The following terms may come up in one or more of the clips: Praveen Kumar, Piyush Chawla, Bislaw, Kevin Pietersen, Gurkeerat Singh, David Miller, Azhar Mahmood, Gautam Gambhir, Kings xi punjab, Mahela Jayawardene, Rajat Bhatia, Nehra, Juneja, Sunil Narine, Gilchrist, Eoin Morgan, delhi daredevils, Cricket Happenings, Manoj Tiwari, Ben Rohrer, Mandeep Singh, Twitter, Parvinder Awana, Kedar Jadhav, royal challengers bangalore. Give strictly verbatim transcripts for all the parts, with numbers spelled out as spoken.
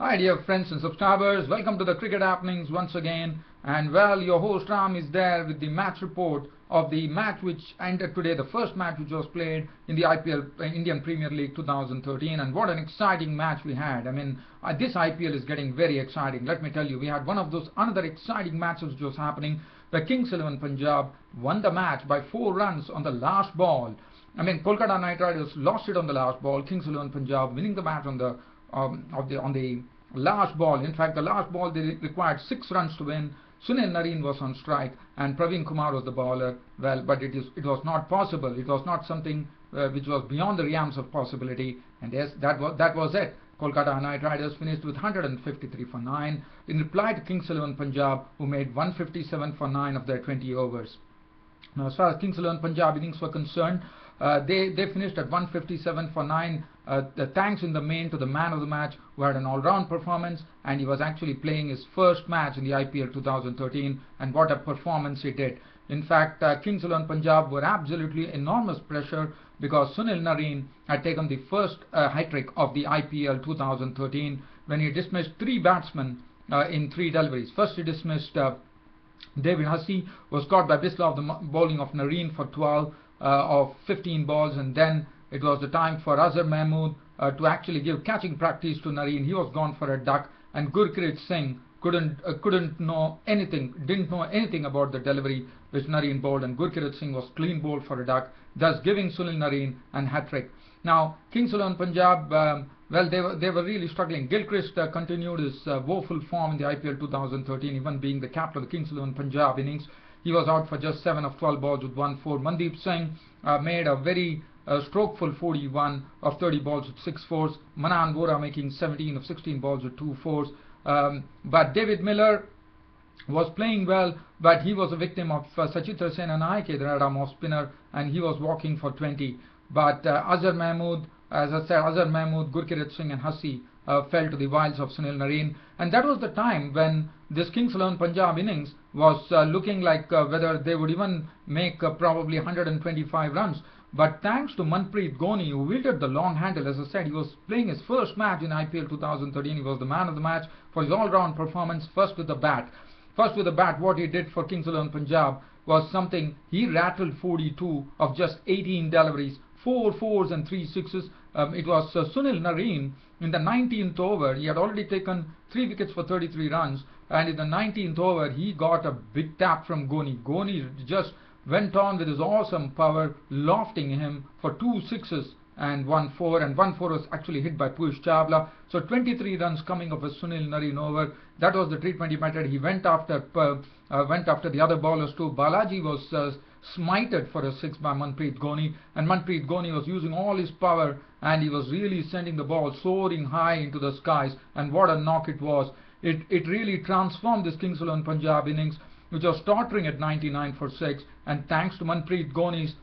Hi dear friends and subscribers, welcome to the Cricket Happenings once again, and well, your host Ram is there with the match report of the match which ended today, the first match which was played in the I P L, Indian Premier League two thousand thirteen, and what an exciting match we had. I mean, uh, this I P L is getting very exciting, let me tell you. We had one of those another exciting matches which was happening, where Kings eleven Punjab won the match by four runs on the last ball. I mean, Kolkata Knight Raiders lost it on the last ball, Kings eleven Punjab winning the match on the Um, of the on the last ball. In fact, the last ball they required six runs to win. Sunil Narine was on strike and Praveen Kumar was the bowler. Well, but it is it was not possible. It was not something uh, which was beyond the realms of possibility. And yes, that was that was it. Kolkata Knight Riders finished with one hundred fifty-three for nine in reply to Kings eleven Punjab, who made one fifty-seven for nine of their twenty overs. Now, as far as Kings eleven Punjab innings were concerned, Uh, they, they finished at one fifty-seven for nine, uh, the thanks in the main to the man of the match, who had an all-round performance, and he was actually playing his first match in the I P L two thousand thirteen, and what a performance he did. In fact, uh, Kings eleven Punjab were absolutely enormous pressure, because Sunil Narine had taken the first uh, hat-trick of the I P L two thousand thirteen when he dismissed three batsmen uh, in three deliveries. First he dismissed uh, David Hussey, was caught by Bislaw of the bowling of Narine for twelve. Uh, of fifteen balls, and then it was the time for Azhar Mahmood uh, to actually give catching practice to Narine. He was gone for a duck, and Gurkeerat Singh couldn't uh, couldn't know anything, didn't know anything about the delivery which Narine bowled, and Gurkeerat Singh was clean bowled for a duck, thus giving Sunil Narine an hat trick. Now Kings eleven Punjab, um, well, they were they were really struggling. Gilchrist uh, continued his uh, woeful form in the I P L two thousand thirteen, even being the captain of the Kings eleven Punjab innings. He was out for just seven of twelve balls with one four. Mandeep Singh uh, made a very uh, strokeful forty-one of thirty balls with six fours. Manan Bora making seventeen of sixteen balls with two fours. Um, but David Miller was playing well, but he was a victim of uh, Sachithra Senanayake, the radar off spinner, and he was walking for twenty. But uh, Azhar Mahmood, as I said, Azhar Mahmood, Gurkeerat Singh and Hussey Uh, fell to the wiles of Sunil Narine, and that was the time when this Kings eleven Punjab innings was uh, looking like uh, whether they would even make uh, probably one hundred twenty-five runs. But thanks to Manpreet Gony, who wielded the long handle, as I said, he was playing his first match in I P L two thousand thirteen. He was the man of the match for his all-round performance. First with the bat, first with the bat, what he did for Kings eleven Punjab was something. He rattled forty-two of just eighteen deliveries, four fours and three sixes. Um, it was uh, Sunil Narine in the nineteenth over. He had already taken three wickets for thirty-three runs, and in the nineteenth over he got a big tap from Gony. Gony just went on with his awesome power, lofting him for two sixes and one four, and one four was actually hit by Piyush Chawla. So twenty-three runs coming of a Sunil Narine over. That was the treatment he method. He went after uh, uh, went after the other bowlers too. Balaji was uh, smited for a six by Manpreet Gony, and Manpreet Gony was using all his power, and he was really sending the ball soaring high into the skies, and what a knock it was. It it really transformed this Kings eleven Punjab innings, which was tottering at ninety-nine for six, and thanks to Manpreet Gony's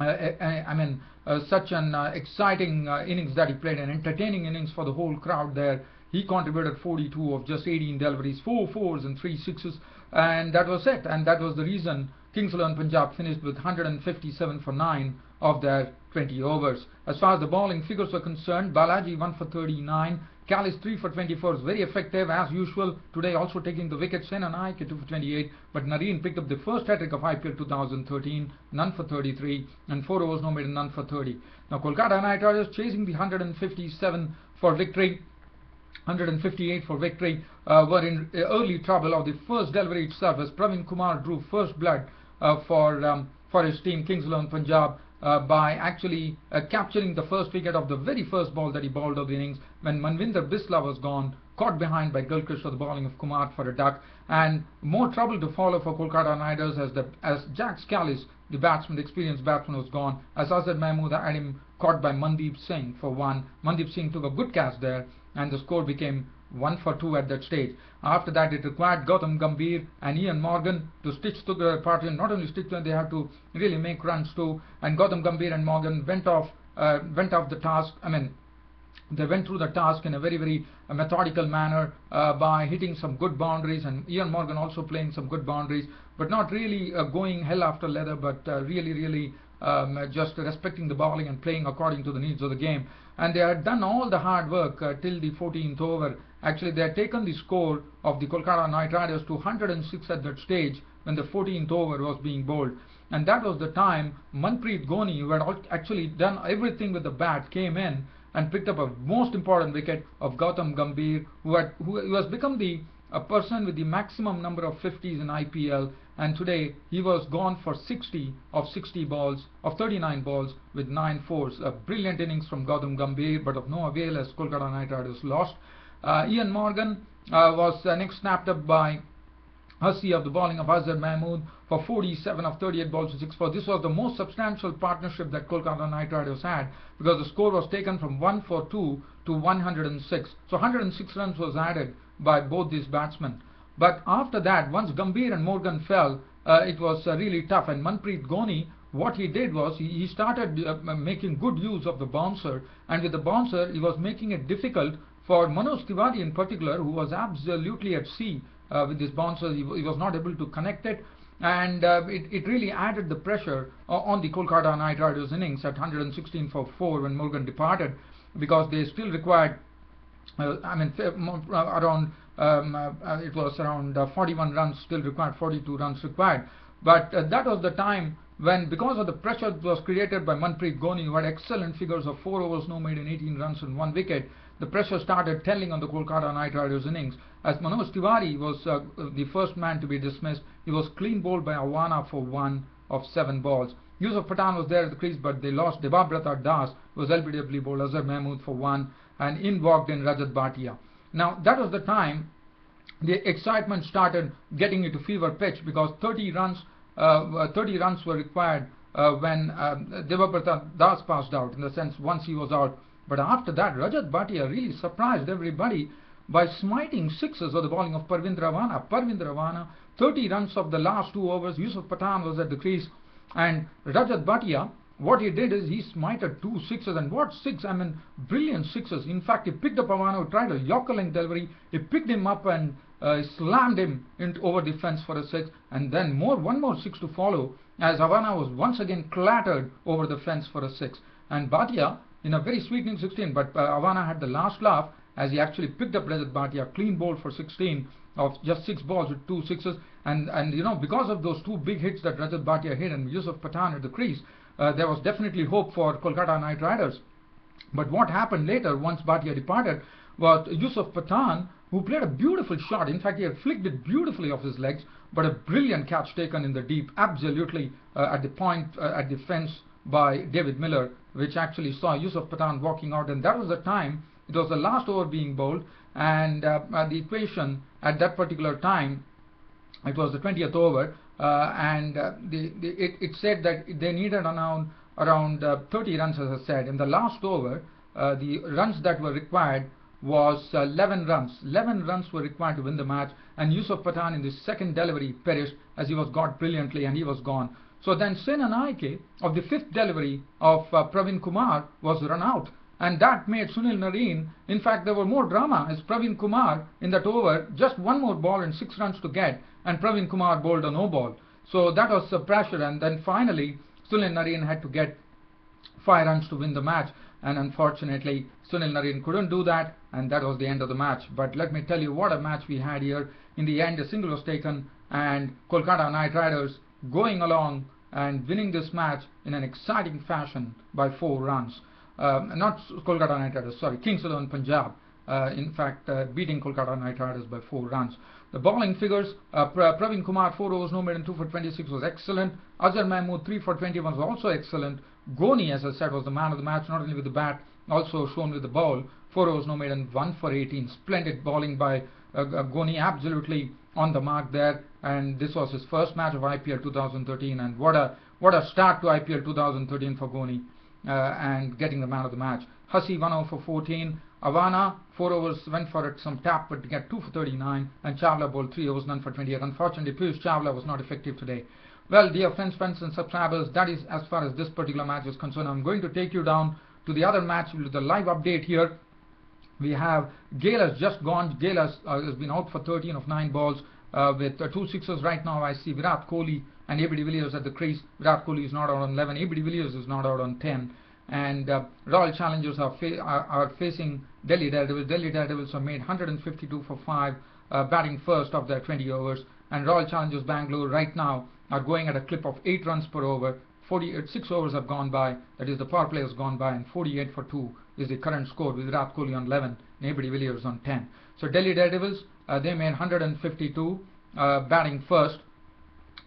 uh, I, I mean uh, such an uh, exciting uh, innings that he played, an entertaining innings for the whole crowd there. He contributed forty-two of just eighteen deliveries, four fours and three sixes, and that was it. And that was the reason Kings eleven Punjab finished with one hundred fifty-seven for nine of their twenty overs. As far as the bowling figures were concerned, Balaji one for thirty-nine, Kallis three for twenty-four, is very effective as usual. Today also taking the wicket, Senanayake two for twenty-eight, but Narine picked up the first hat-trick of I P L two thousand thirteen, none for thirty-three, and four overs no made, none for thirty. Now Kolkata Knight Riders chasing the one hundred fifty-seven for victory, one hundred fifty-eight for victory, uh, were in early trouble of the first delivery itself, as Praveen Kumar drew first blood uh, for um, for his team Kings eleven Punjab uh, by actually uh, capturing the first wicket of the very first ball that he bowled of the innings, when Manvinder Bislaw was gone, caught behind by Gilchrist for the bowling of Kumar for a duck, and more trouble to follow for Kolkata Knight Riders as the as Jacques Kallis, the batsman, the experienced batsman, was gone, as Azhar Mahmood had him caught by Mandeep Singh for one. Mandeep Singh took a good catch there, and the score became one for two at that stage. After that, it required Gautam Gambhir and Eoin Morgan to stitch together party, and not only stitch together, they had to really make runs too. And Gautam Gambhir and Morgan went off, uh, went off the task. I mean, they went through the task in a very, very uh, methodical manner uh, by hitting some good boundaries, and Eoin Morgan also playing some good boundaries, but not really uh, going hell after leather, but uh, really, really. Um, just respecting the bowling and playing according to the needs of the game. And they had done all the hard work uh, till the fourteenth over, Actually, they had taken the score of the Kolkata Knight Raiders to one hundred and six at that stage when the fourteenth over was being bowled. And that was the time Manpreet Gony, who had actually done everything with the bat, came in and picked up a most important wicket of Gautam Gambhir, who, had, who, who has become the a person with the maximum number of fifties in I P L, and today he was gone for sixty of sixty balls of thirty-nine balls with nine fours. A brilliant innings from Gautam Gambhir, but of no avail as Kolkata Knight Riders lost. Uh, Eoin Morgan uh, was uh, next snapped up by Hussey of the bowling of Azhar Mahmood for forty-seven of thirty-eight balls to six four. This was the most substantial partnership that Kolkata Knight Riders had, because the score was taken from one forty-two to one hundred and six. So one hundred and six runs was added by both these batsmen. But after that, once Gambhir and Morgan fell, uh, it was uh, really tough. And Manpreet Gony, what he did was he, he started uh, making good use of the bouncer, and with the bouncer he was making it difficult for Manoj Tiwari in particular, who was absolutely at sea uh, with this bouncer. He, he was not able to connect it, and uh, it, it really added the pressure uh, on the Kolkata Knight Riders innings at one hundred and sixteen for four when Morgan departed, because they still required Uh, I mean, around um, uh, it was around uh, forty-one runs still required, forty-two runs required. But uh, that was the time when, because of the pressure that was created by Manpreet Gony, who had excellent figures of four overs, no made, and eighteen runs and one wicket, the pressure started telling on the Kolkata Knight Riders innings. As Manoj Tiwari was uh, the first man to be dismissed, he was clean bowled by Awana for one of seven balls. Yusuf Pathan was there at the crease, but they lost. Devabrata Das was L B W bowled Azhar Mahmood for one, and in walked in Rajat Bhatia. Now that was the time the excitement started getting into fever pitch, because thirty runs were required uh, when uh, Devabrata Das passed out, in the sense once he was out. But after that, Rajat Bhatia really surprised everybody by smiting sixes of the bowling of Parvinder Awana. Parvinder Awana, thirty runs of the last two overs. Yusuf Pathan was at the crease, and Rajat Bhatia, what he did is he smited two sixes, and what six, I mean, brilliant sixes. In fact, he picked up Awana, tried a Yorker-length delivery, he picked him up and uh, slammed him into over defense for a six, and then more, one more six to follow, as Awana was once again clattered over the fence for a six. And Bhatia, in a very sweetening sixteen, but uh, Awana had the last laugh, as he actually picked up Rajat Bhatia, clean bowled for sixteen of just six balls with two sixes, and, and you know, because of those two big hits that Rajat Bhatia hit and Yusuf Pathan at the crease, Uh, there was definitely hope for Kolkata Knight Riders. But what happened later, once Bhatia departed, was Yusuf Pathan, who played a beautiful shot. In fact, he had flicked it beautifully off his legs, but a brilliant catch taken in the deep, absolutely uh, at the point, uh, at the fence by David Miller, which actually saw Yusuf Pathan walking out. And that was the time, it was the last over being bowled, and uh, the equation at that particular time, it was the twentieth over, Uh, and uh, the, the, it, it said that they needed around, around uh, thirty runs, as I said. In the last over, uh, the runs that were required was uh, eleven runs. eleven runs were required to win the match, and Yusuf Pathan in the second delivery perished, as he was got brilliantly and he was gone. So then Senanayake of the fifth delivery of uh, Praveen Kumar was run out, and that made Sunil Narine, in fact there were more drama, as Praveen Kumar in that over, just one more ball and six runs to get, and Praveen Kumar bowled a no ball. So that was the pressure, and then finally Sunil Narine had to get five runs to win the match, and unfortunately Sunil Narine couldn't do that, and that was the end of the match. But let me tell you what a match we had here. In the end, a single was taken, and Kolkata Knight Riders going along and winning this match in an exciting fashion by four runs. Um, not Kolkata Knight Riders, sorry, Kings xi Punjab, uh, in fact uh, beating Kolkata Knight Riders by four runs. The bowling figures, uh, pra Praveen Kumar, four overs, no made, and two for twenty-six was excellent. Azhar Mahmood, three for twenty-one was also excellent. Gony, as I said, was the man of the match, not only with the bat, also shown with the ball. Four overs, no made, and one for eighteen. Splendid bowling by uh, Gony, absolutely on the mark there. And this was his first match of I P L two thousand thirteen, and what a, what a start to I P L two thousand thirteen for Gony. Uh, and getting the man of the match. Hussey, one over for fourteen. Awana, four overs, went for it, some tap, but to get two for thirty-nine. And Chawla bowled three overs, none for twenty-eight. Unfortunately, Piyush Chawla was not effective today. Well, dear friends, friends and subscribers, that is as far as this particular match is concerned. I'm going to take you down to the other match with the live update here. We have Gale has just gone. Gale has, uh, has been out for thirteen of nine balls uh, with uh, two sixes. Right now, I see Virat Kohli and A B de Villiers at the crease. Virat Kohli is not out on eleven, A B de Villiers is not out on ten, and uh, Royal Challengers are, fa are, are facing Delhi Daredevils. Delhi Daredevils have made one hundred fifty-two for five, uh, batting first of their twenty overs, and Royal Challengers Bangalore right now are going at a clip of eight runs per over. forty-six overs have gone by, that is the power play has gone by, and forty-eight for two is the current score with Virat Kohli on eleven and A B de Villiers on ten. So Delhi Daredevils, uh, they made one hundred fifty-two, uh, batting first.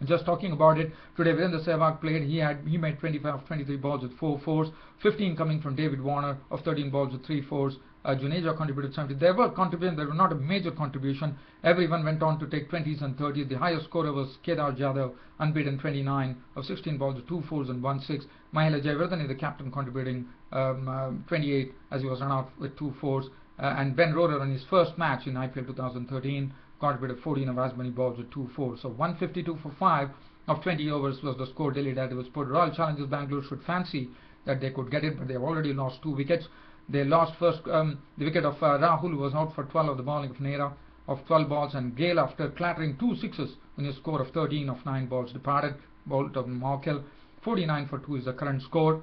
Just talking about it, today Virendra Sehwag played, he had he made twenty-five of twenty-three balls with four fours, fifteen coming from David Warner of thirteen balls with three fours. Uh, Juneja contributed seventy. There were contributions, there were not a major contribution. Everyone went on to take twenties and thirties. The highest scorer was Kedar Jadhav, unbeaten twenty-nine of sixteen balls, two fours and one six. Mahela Jayawardene is the captain, contributing um, uh, twenty-eight as he was run out with two fours. Uh, and Ben Rohrer on his first match in I P L two thousand thirteen contributed fourteen of as many balls with two fours. So one hundred fifty-two for five of twenty overs was the score Delhi Daredevils put. Royal Challengers Bangalore should fancy that they could get it, but they have already lost two wickets. They lost first um, the wicket of uh, Rahul, who was out for twelve of the bowling of Nehra of twelve balls, and Gale, after clattering two sixes in his score of thirteen of nine balls, departed. Bolt of Maukhel, forty-nine for two is the current score.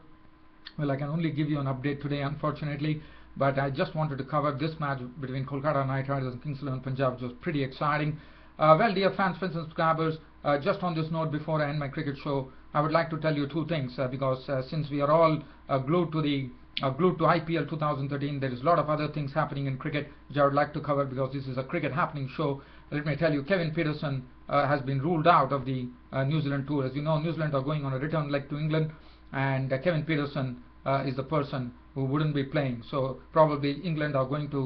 Well, I can only give you an update today, unfortunately, but I just wanted to cover this match between Kolkata Knight Raiders and Kings xi Punjab, which was pretty exciting. Uh, well, dear fans, friends and subscribers, uh, just on this note before I end my cricket show, I would like to tell you two things, uh, because uh, since we are all uh, glued to the Uh, glued to I P L two thousand thirteen, there is a lot of other things happening in cricket which I would like to cover because this is a cricket happening show. Let me tell you, Kevin Pietersen uh, has been ruled out of the uh, New Zealand tour. As you know, New Zealand are going on a return leg to England, and uh, Kevin Pietersen uh, is the person who wouldn't be playing. So probably England are going to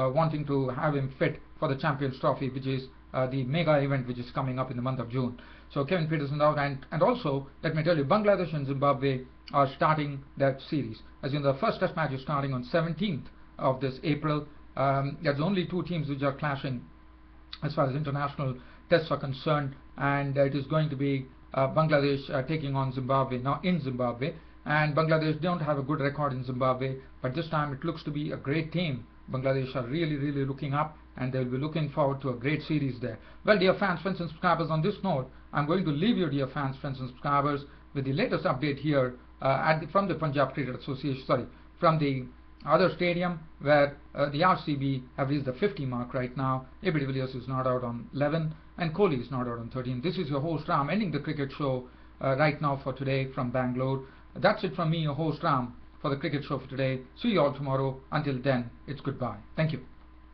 uh, wanting to have him fit for the Champions Trophy, which is uh, the mega event which is coming up in the month of June. So Kevin Pietersen out, and and also let me tell you, Bangladesh and Zimbabwe are starting that series. As you know, the first test match is starting on seventeenth of this April. Um, there's only two teams which are clashing as far as international tests are concerned, and it is going to be uh, Bangladesh uh, taking on Zimbabwe, now in Zimbabwe, and Bangladesh don't have a good record in Zimbabwe, but this time it looks to be a great team. Bangladesh are really really looking up, and they'll be looking forward to a great series there. Well, dear fans, friends and subscribers, on this note, I'm going to leave you, dear fans, friends and subscribers, with the latest update here Uh, at the, from the Punjab Cricket Association, sorry, from the other stadium, where uh, the R C B have reached the fifty mark right now. A B de Villiers is not out on eleven, and Kohli is not out on thirteen. This is your host Ram, ending the cricket show uh, right now for today from Bangalore. That's it from me, your host Ram, for the cricket show for today. See you all tomorrow. Until then, it's goodbye. Thank you.